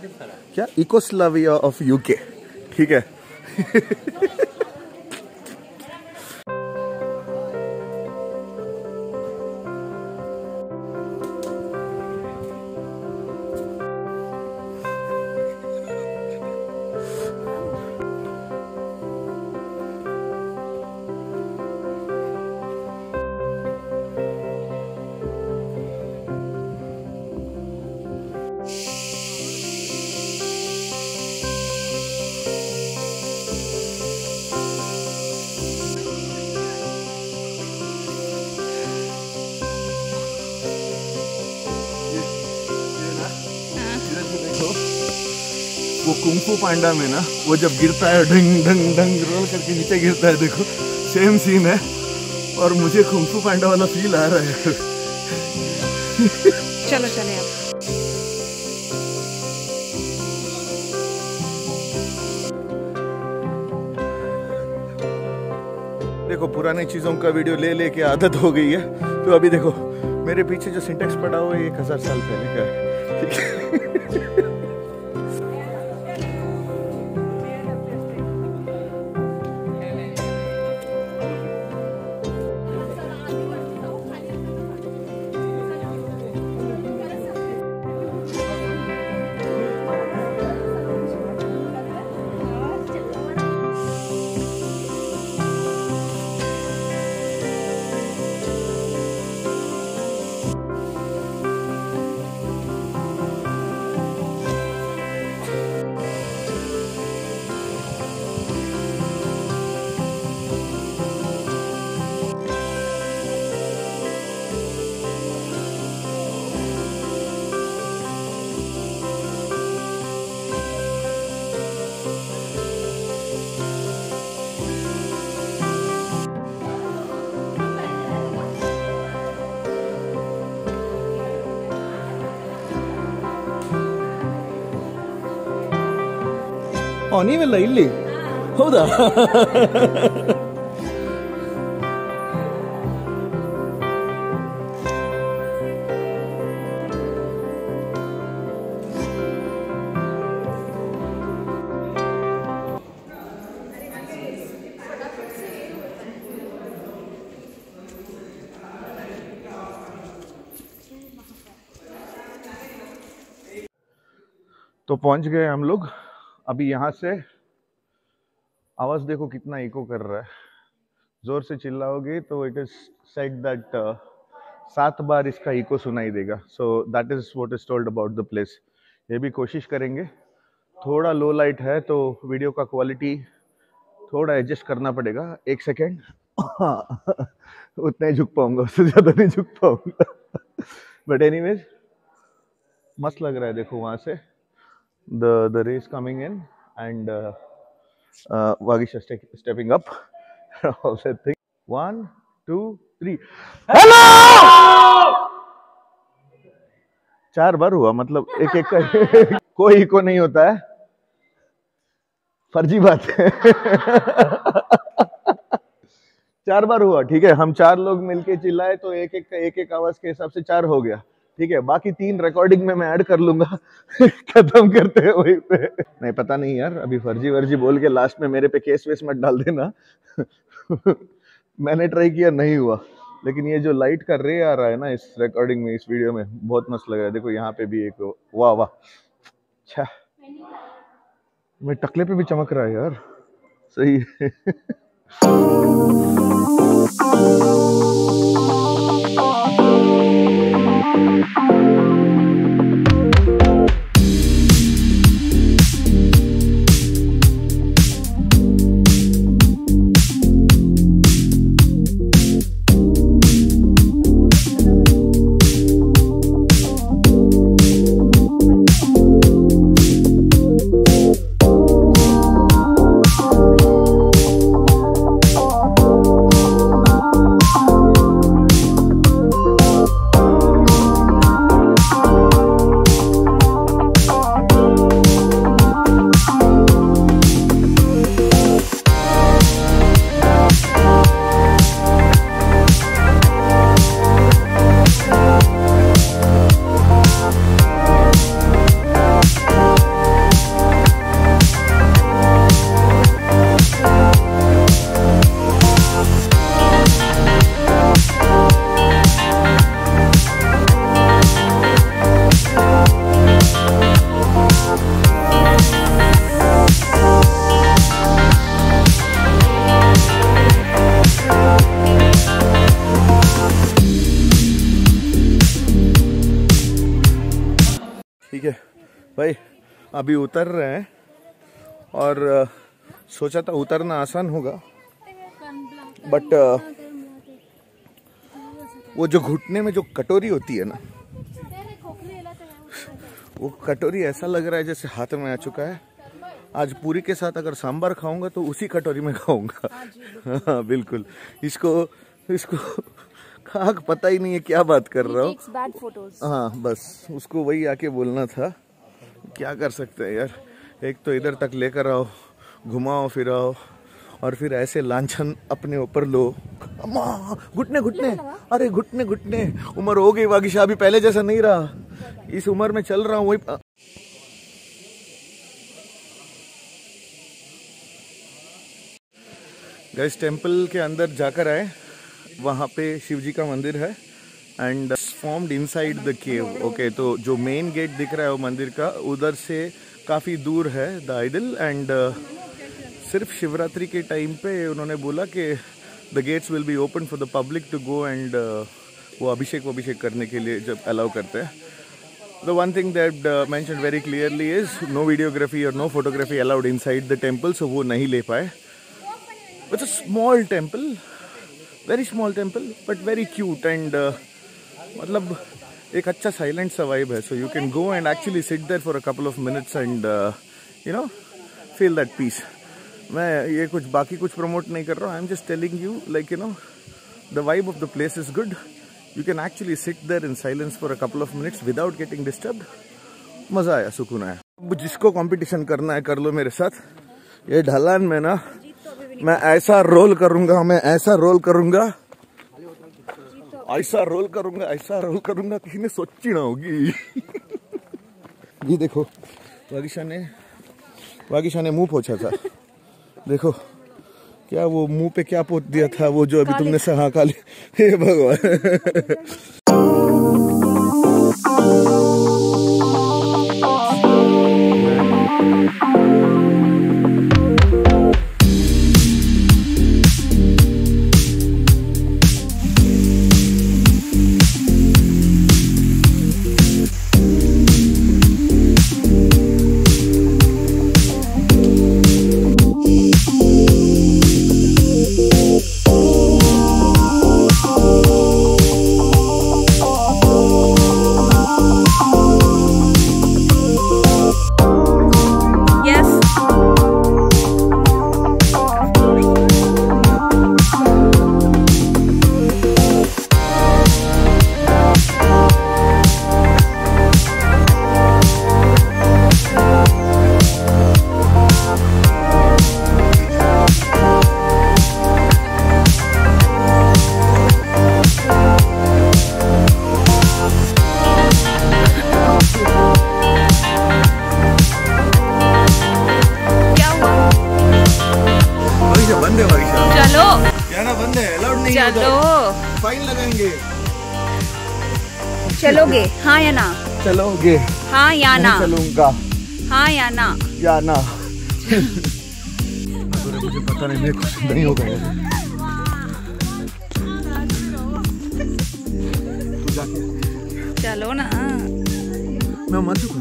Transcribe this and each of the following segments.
क्या इकोस्लाविया of UK, ठीक है। वो कुंग फू पांडा में ना, वो जब गिरता है ढंग ढंग ढंग रोल करके नीचे गिरता है, देखो सेम सीन है और मुझे कुंग फू पांडा वाला फील आ रहा है। चलो चले आप। देखो पुरानी चीजों का वीडियो ले लेके आदत हो गई है, तो अभी देखो मेरे पीछे जो सिंटेक्स पड़ा हुआ है 1000 साल पहले का है, ठीक है। ನೀವೆಲ್ಲ ಇಲ್ಲಿ ಹೌದಾ? तो पहुंच गए हम लोग। अभी यहाँ से आवाज़ देखो कितना इको कर रहा है, ज़ोर से चिल्लाओगे तो इट इज़ सेड दैट 7 बार इसका इको सुनाई देगा। So that is what is told about the place. ये भी कोशिश करेंगे, थोड़ा लो लाइट है तो वीडियो का क्वालिटी थोड़ा एडजस्ट करना पड़ेगा। 1 सेकेंड, उतना ही झुक पाऊँगा, उससे ज़्यादा नहीं झुक पाऊँगा। बट एनीवेज मस्त लग रहा है। देखो वहाँ से the rays coming in and Vagish is stepping up. All that thing. 1 2 3 hello 4 बार हुआ, मतलब एक एक का। कोई इको नहीं होता है, फर्जी बात है। 4 बार हुआ, ठीक है। हम 4 लोग मिलके चिल्लाए तो एक एक आवाज के हिसाब से 4 हो गया, ठीक है। बाकी 3 रिकॉर्डिंग में मैं ऐड कर लूंगा। खत्म करते हैं वहीं पे। नहीं पता नहीं यार, अभी फर्जी बोल के लास्ट में मेरे पे केस वेस मत डाल देना। मैंने ट्राई किया, नहीं हुआ। लेकिन ये जो लाइट का रे आ रहा है ना इस रिकॉर्डिंग में, इस वीडियो में, बहुत मस्त लग रहा है। देखो यहाँ पे भी एक, वाह वाह, अच्छा मेरे टकले पे भी चमक रहा है यार, सही है। अभी उतर रहे हैं और सोचा था उतरना आसान होगा, बट वो जो घुटने में जो कटोरी होती है ना, वो कटोरी ऐसा लग रहा है जैसे हाथ में आ चुका है। आज पूरी के साथ अगर सांभर खाऊंगा तो उसी कटोरी में खाऊंगा। हाँ बिल्कुल, इसको खाक पता ही नहीं है क्या बात कर रहा हूँ। हाँ बस उसको वही आके बोलना था, क्या कर सकते हैं यार। एक तो इधर तक लेकर आओ, घुमाओ फिराओ और फिर ऐसे लांछन अपने ऊपर लो। अम्मा घुटने घुटने, अरे घुटने घुटने। उम्र हो गई वागिश, अभी पहले जैसा नहीं रहा। इस उम्र में चल रहा हूँ वही। गाइस टेम्पल के अंदर जाकर आए, वहाँ पे शिवजी का मंदिर है and formed inside the cave. Okay, तो जो मेन गेट दिख रहा है वो मंदिर का, उधर से काफ़ी दूर है द आइडल। एंड सिर्फ शिवरात्रि के टाइम पे उन्होंने बोला कि the gates will be open for the public to go and वो अभिषेक करने के लिए जब अलाउ करते हैं। The one thing that mentioned very clearly is no videography और no photography allowed inside the temple, so वो नहीं ले पाए। It's a small temple, very small temple but very cute and मतलब एक अच्छा साइलेंट सा वाइब है। So you can go and actually sit there for a couple of minutes and you know feel that peace. मैं ये कुछ बाकी कुछ प्रमोट नहीं कर रहा हूँ, I am just telling you like you know the vibe of the place is good. You can actually sit there in silence for a couple of minutes without getting disturbed. मज़ा आया, सुकून आया। अब जिसको कॉम्पिटिशन करना है कर लो मेरे साथ। ये ढलान में ना मैं ऐसा रोल करूंगा, मैं ऐसा रोल करूंगा, ऐसा रोल करूंगा, ऐसा रोल करूंगा, किसी ने सोची ना होगी। ये देखो वागिशा ने मुंह पोछा था। देखो क्या वो मुंह पे क्या पोत दिया था, वो जो अभी तुमने सहा काले। हे भगवान। चलोगे? हाँ याना। चलोगे? हाँ याना। चलूंगा? हाँ याना। याना मुझे पता नहीं, मैं कुछ नहीं होगा। चलो ना, मैं मर चुका।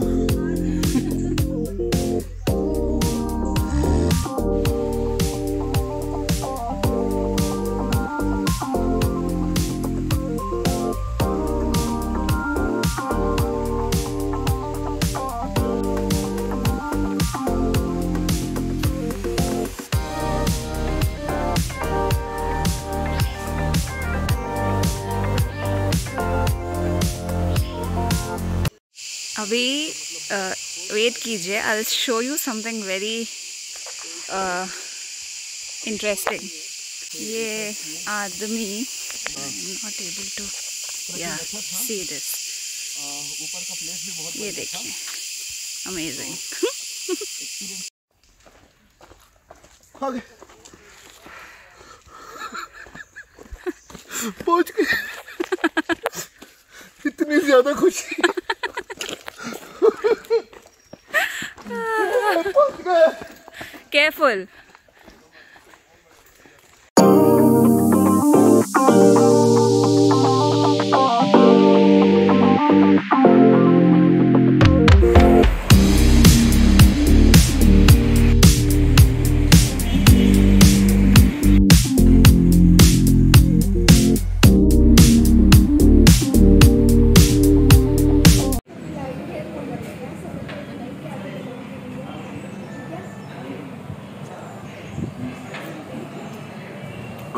अभी वेट कीजिए, I will show you something very interesting. ये आदमी not able to see this, ये देखिए अमेजिंग। पहुंच गए। इतनी ज़्यादा खुशी। Careful.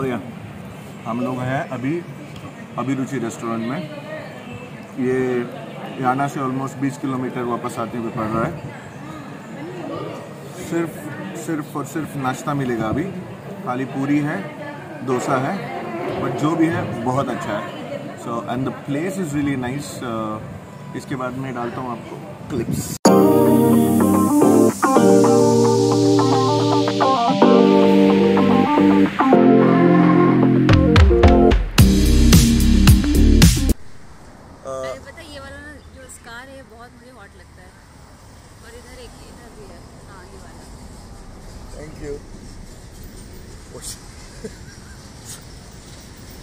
और यहाँ हम लोग हैं अभिरुचि रेस्टोरेंट में। ये याना से ऑलमोस्ट 20 किलोमीटर वापस आते हुए पड़ रहा है। सिर्फ और सिर्फ नाश्ता मिलेगा अभी, खाली पूरी है, डोसा है, बट जो भी है बहुत अच्छा है। So and the place is really nice. इसके बाद मैं डालता हूँ आपको क्लिप्स।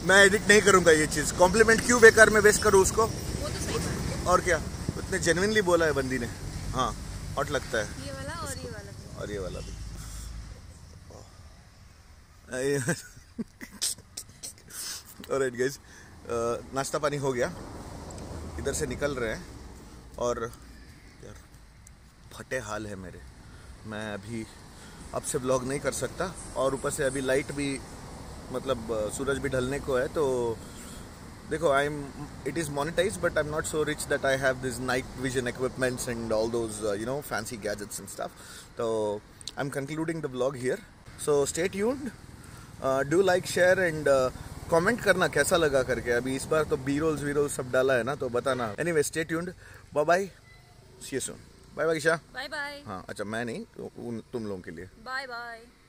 मैं एडिट नहीं करूंगा ये चीज़। कॉम्प्लीमेंट क्यों बेकार में वेस्ट करूँ उसको, वो तो सही है। और क्या, उतने जेन्युइनली बोला है बंदी ने। हाँ, हॉट लगता है ये वाला और ये वाला भी। और ये वाला भी। ऑलराइट गाइस, नाश्ता पानी हो गया, इधर से निकल रहे हैं। और यार फटे हाल है मेरे, मैं अभी आपसे व्लॉग नहीं कर सकता। और ऊपर से अभी लाइट भी, मतलब सूरज भी ढलने को है। तो देखो, it is monetise but I am not so rich that I have this night vision equipments and all those fancy gadgets and stuff. तो I am concluding the vlog here. So stay tuned, do like, share and comment करना कैसा लगा करके। अभी इस बार तो B rolls सब डाला है ना, तो बताना। Anyway, stay tuned, bye bye, see you soon. Bye bye. हाँ अच्छा, मैं नहीं, तुम लोगों के लिए बाय बाय।